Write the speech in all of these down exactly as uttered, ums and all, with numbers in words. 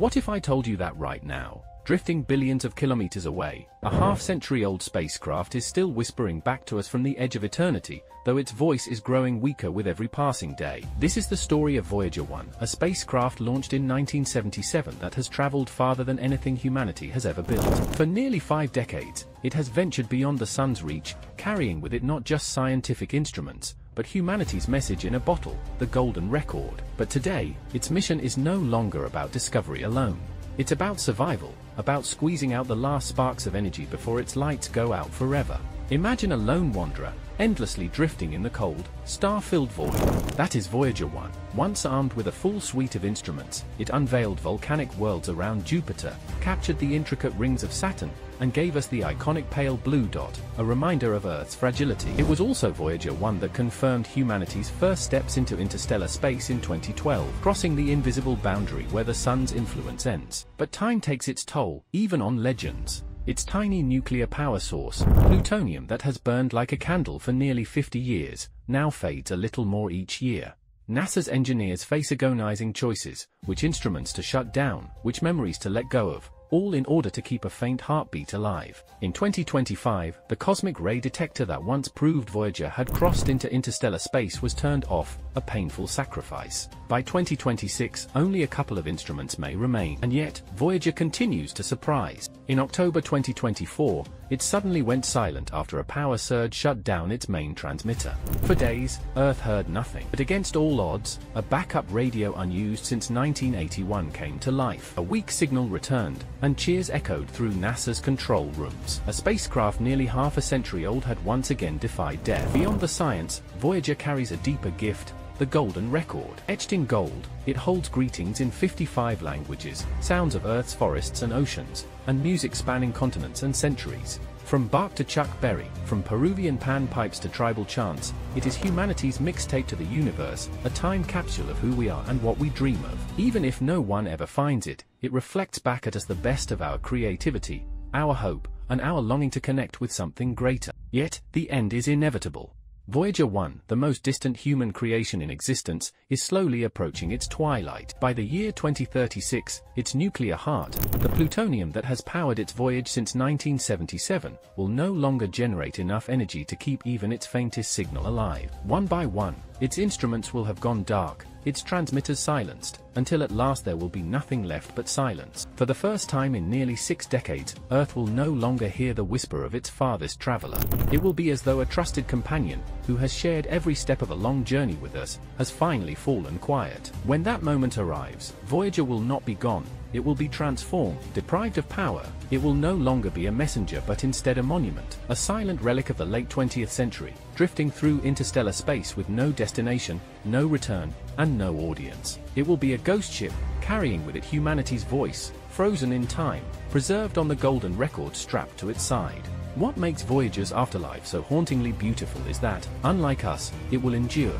What if I told you that right now, drifting billions of kilometers away, a half-century-old spacecraft is still whispering back to us from the edge of eternity, though its voice is growing weaker with every passing day? This is the story of Voyager one, a spacecraft launched in nineteen seventy-seven that has traveled farther than anything humanity has ever built. For nearly five decades, it has ventured beyond the sun's reach, carrying with it not just scientific instruments, but humanity's message in a bottle, the golden record. But today, its mission is no longer about discovery alone. It's about survival, about squeezing out the last sparks of energy before its lights go out forever. Imagine a lone wanderer, endlessly drifting in the cold, star-filled void. That is Voyager one. Once armed with a full suite of instruments, it unveiled volcanic worlds around Jupiter, captured the intricate rings of Saturn, and gave us the iconic pale blue dot, a reminder of Earth's fragility. It was also Voyager one that confirmed humanity's first steps into interstellar space in twenty twelve, crossing the invisible boundary where the sun's influence ends. But time takes its toll, even on legends. Its tiny nuclear power source, plutonium that has burned like a candle for nearly fifty years, now fades a little more each year. NASA's engineers face agonizing choices, which instruments to shut down, which memories to let go of, all in order to keep a faint heartbeat alive. In twenty twenty-five, the cosmic ray detector that once proved Voyager had crossed into interstellar space was turned off, a painful sacrifice. By twenty twenty-six, only a couple of instruments may remain. And yet, Voyager continues to surprise. In October twenty twenty-four, it suddenly went silent after a power surge shut down its main transmitter. For days, Earth heard nothing. But against all odds, a backup radio unused since nineteen eighty-one came to life. A weak signal returned, and cheers echoed through NASA's control rooms. A spacecraft nearly half a century old had once again defied death. Beyond the science, Voyager carries a deeper gift, the golden record. Etched in gold, it holds greetings in fifty-five languages, sounds of Earth's forests and oceans, and music spanning continents and centuries. From Bach to Chuck Berry, from Peruvian panpipes to tribal chants, it is humanity's mixtape to the universe, a time capsule of who we are and what we dream of. Even if no one ever finds it, it reflects back at us the best of our creativity, our hope, and our longing to connect with something greater. Yet, the end is inevitable. Voyager one, the most distant human creation in existence, is slowly approaching its twilight. By the year twenty thirty-six, its nuclear heart, the plutonium that has powered its voyage since nineteen seventy-seven, will no longer generate enough energy to keep even its faintest signal alive. One by one, its instruments will have gone dark, its transmitters silenced, until at last there will be nothing left but silence. For the first time in nearly six decades, Earth will no longer hear the whisper of its farthest traveler. It will be as though a trusted companion, who has shared every step of a long journey with us, has finally fallen quiet. When that moment arrives, Voyager will not be gone. It will be transformed. Deprived of power, it will no longer be a messenger but instead a monument, a silent relic of the late twentieth century, drifting through interstellar space with no destination, no return, and no audience. It will be a ghost ship, carrying with it humanity's voice, frozen in time, preserved on the golden record strapped to its side. What makes Voyager's afterlife so hauntingly beautiful is that, unlike us, it will endure.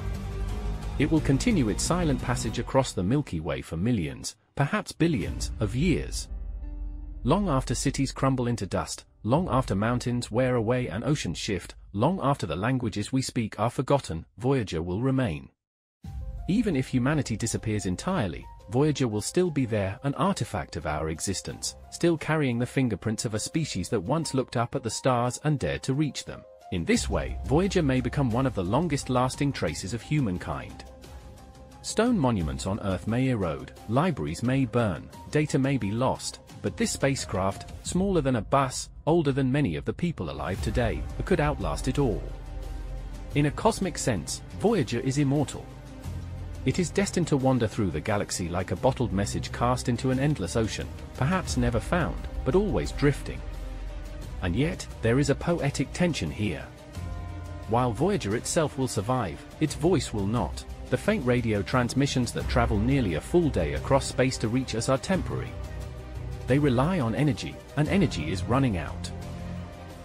It will continue its silent passage across the Milky Way for millions, perhaps billions, of years. Long after cities crumble into dust, long after mountains wear away and oceans shift, long after the languages we speak are forgotten, Voyager will remain. Even if humanity disappears entirely, Voyager will still be there, an artifact of our existence, still carrying the fingerprints of a species that once looked up at the stars and dared to reach them. In this way, Voyager may become one of the longest-lasting traces of humankind. Stone monuments on Earth may erode, libraries may burn, data may be lost, but this spacecraft, smaller than a bus, older than many of the people alive today, could outlast it all. In a cosmic sense, Voyager is immortal. It is destined to wander through the galaxy like a bottled message cast into an endless ocean, perhaps never found, but always drifting. And yet, there is a poetic tension here. While Voyager itself will survive, its voice will not. The faint radio transmissions that travel nearly a full day across space to reach us are temporary. They rely on energy, and energy is running out.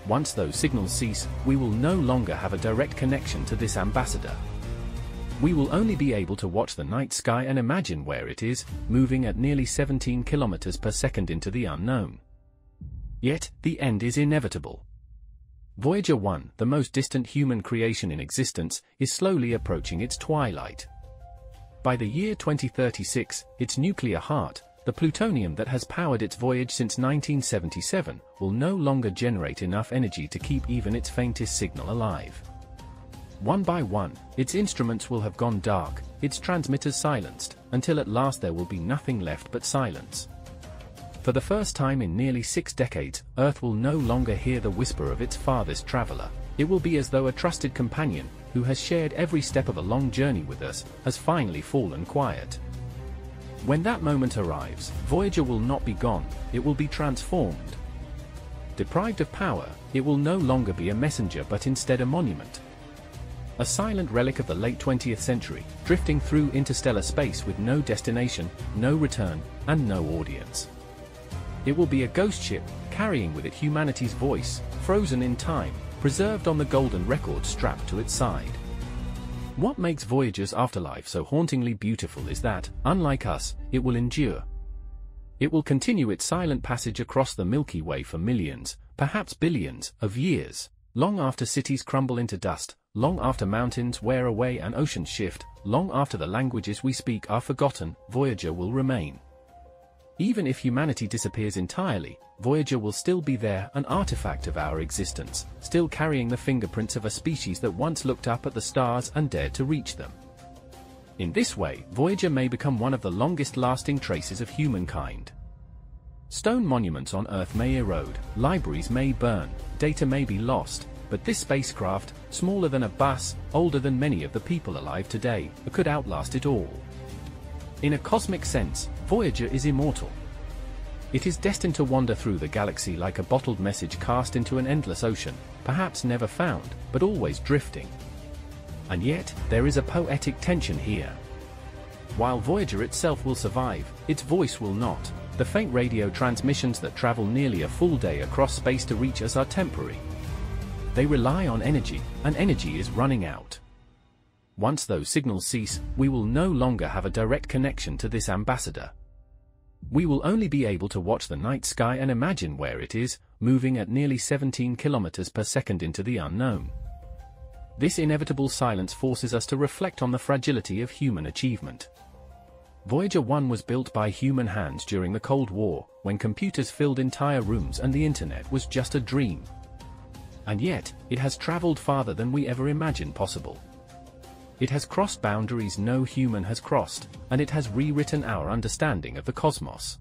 Once those signals cease, we will no longer have a direct connection to this ambassador. We will only be able to watch the night sky and imagine where it is, moving at nearly seventeen kilometers per second into the unknown. Yet, the end is inevitable. Voyager one, the most distant human creation in existence, is slowly approaching its twilight. By the year twenty thirty-six, its nuclear heart, The plutonium that has powered its voyage since nineteen seventy-seven will no longer generate enough energy to keep even its faintest signal alive. One by one, its instruments will have gone dark, its transmitters silenced, until at last there will be nothing left but silence. For the first time in nearly six decades, Earth will no longer hear the whisper of its farthest traveler. It will be as though a trusted companion, who has shared every step of a long journey with us, has finally fallen quiet. When that moment arrives, Voyager will not be gone, it will be transformed. Deprived of power, it will no longer be a messenger but instead a monument. A silent relic of the late twentieth century, drifting through interstellar space with no destination, no return, and no audience. It will be a ghost ship, carrying with it humanity's voice, frozen in time, preserved on the golden record strapped to its side. What makes Voyager's afterlife so hauntingly beautiful is that, unlike us, it will endure. It will continue its silent passage across the Milky Way for millions, perhaps billions, of years, long after cities crumble into dust, long after mountains wear away and oceans shift, long after the languages we speak are forgotten, Voyager will remain. Even if humanity disappears entirely, Voyager will still be there, an artifact of our existence, still carrying the fingerprints of a species that once looked up at the stars and dared to reach them. In this way, Voyager may become one of the longest-lasting traces of humankind. Stone monuments on Earth may erode, libraries may burn, data may be lost, but this spacecraft, smaller than a bus, older than many of the people alive today, could outlast it all. In a cosmic sense, Voyager is immortal. It is destined to wander through the galaxy like a bottled message cast into an endless ocean, perhaps never found, but always drifting. And yet, there is a poetic tension here. While Voyager itself will survive, its voice will not. The faint radio transmissions that travel nearly a full day across space to reach us are temporary. They rely on energy, and energy is running out. Once those signals cease, we will no longer have a direct connection to this ambassador. We will only be able to watch the night sky and imagine where it is, moving at nearly seventeen kilometers per second into the unknown. This inevitable silence forces us to reflect on the fragility of human achievement. Voyager one was built by human hands during the Cold War, when computers filled entire rooms and the internet was just a dream. And yet, it has traveled farther than we ever imagined possible. It has crossed boundaries no human has crossed, and it has rewritten our understanding of the cosmos.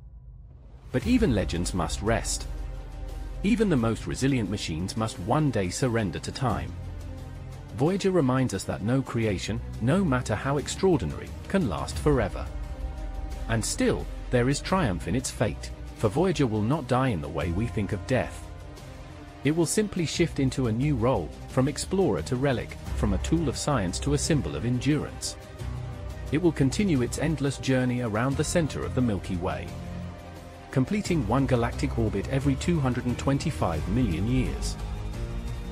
But even legends must rest. Even the most resilient machines must one day surrender to time. Voyager reminds us that no creation, no matter how extraordinary, can last forever. And still, there is triumph in its fate, for Voyager will not die in the way we think of death. It will simply shift into a new role, from explorer to relic, from a tool of science to a symbol of endurance. It will continue its endless journey around the center of the Milky Way, completing one galactic orbit every two hundred twenty-five million years.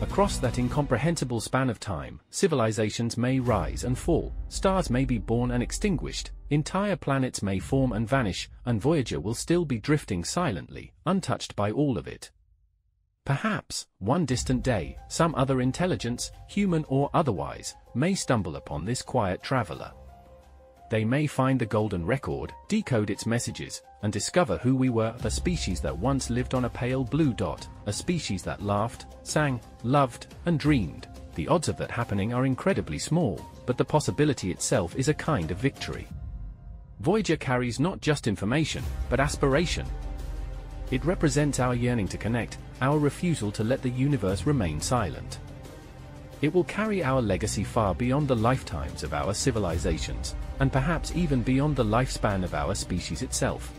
Across that incomprehensible span of time, civilizations may rise and fall, stars may be born and extinguished, entire planets may form and vanish, and Voyager will still be drifting silently, untouched by all of it. Perhaps, one distant day, some other intelligence, human or otherwise, may stumble upon this quiet traveler. They may find the golden record, decode its messages, and discover who we were, a species that once lived on a pale blue dot, a species that laughed, sang, loved, and dreamed. The odds of that happening are incredibly small, but the possibility itself is a kind of victory. Voyager carries not just information, but aspiration. It represents our yearning to connect, our refusal to let the universe remain silent. It will carry our legacy far beyond the lifetimes of our civilizations, and perhaps even beyond the lifespan of our species itself.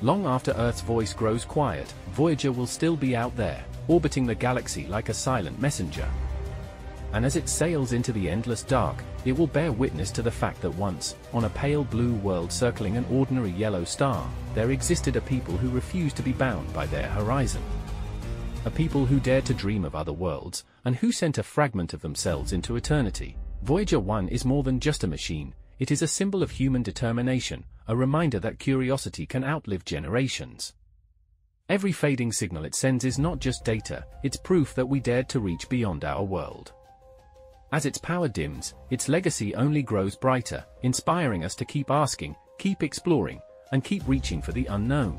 Long after Earth's voice grows quiet, Voyager will still be out there, orbiting the galaxy like a silent messenger. And as it sails into the endless dark, it will bear witness to the fact that once, on a pale blue world circling an ordinary yellow star, there existed a people who refused to be bound by their horizon. A people who dared to dream of other worlds, and who sent a fragment of themselves into eternity. Voyager one is more than just a machine, it is a symbol of human determination, a reminder that curiosity can outlive generations. Every fading signal it sends is not just data, it's proof that we dared to reach beyond our world. As its power dims, its legacy only grows brighter, inspiring us to keep asking, keep exploring, and keep reaching for the unknown.